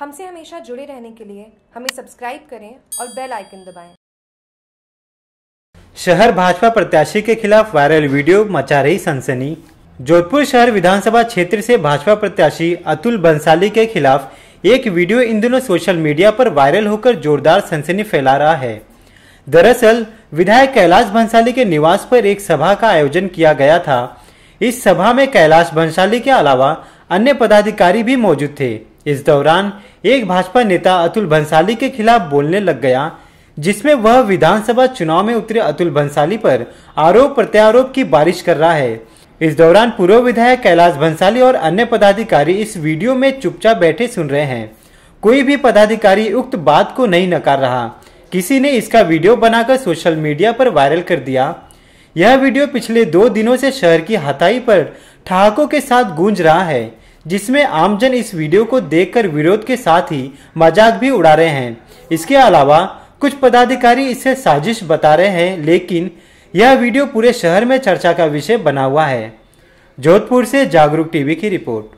हमसे हमेशा जुड़े रहने के लिए हमें सब्सक्राइब करें और बेल आइकन दबाएं। शहर भाजपा प्रत्याशी के खिलाफ वायरल वीडियो मचा रही सनसनी। जोधपुर शहर विधानसभा क्षेत्र से भाजपा प्रत्याशी अतुल भंसाली के खिलाफ एक वीडियो इन दिनों सोशल मीडिया पर वायरल होकर जोरदार सनसनी फैला रहा है। दरअसल विधायक कैलाश भंसाली के निवास पर एक सभा का आयोजन किया गया था। इस सभा में कैलाश भंसाली के अलावा अन्य पदाधिकारी भी मौजूद थे। इस दौरान एक भाजपा नेता अतुल भंसाली के खिलाफ बोलने लग गया, जिसमें वह विधानसभा चुनाव में उतरे अतुल भंसाली पर आरोप प्रत्यारोप की बारिश कर रहा है। इस दौरान पूर्व विधायक कैलाश भंसाली और अन्य पदाधिकारी इस वीडियो में चुपचाप बैठे सुन रहे हैं। कोई भी पदाधिकारी उक्त बात को नहीं नकार रहा। किसी ने इसका वीडियो बनाकर सोशल मीडिया पर वायरल कर दिया। यह वीडियो पिछले 2 दिनों से शहर की हताई पर ठहाकों के साथ गूंज रहा है, जिसमें आमजन इस वीडियो को देखकर विरोध के साथ ही मजाक भी उड़ा रहे हैं। इसके अलावा कुछ पदाधिकारी इसे साजिश बता रहे हैं, लेकिन यह वीडियो पूरे शहर में चर्चा का विषय बना हुआ है। जोधपुर से जागरूक टीवी की रिपोर्ट।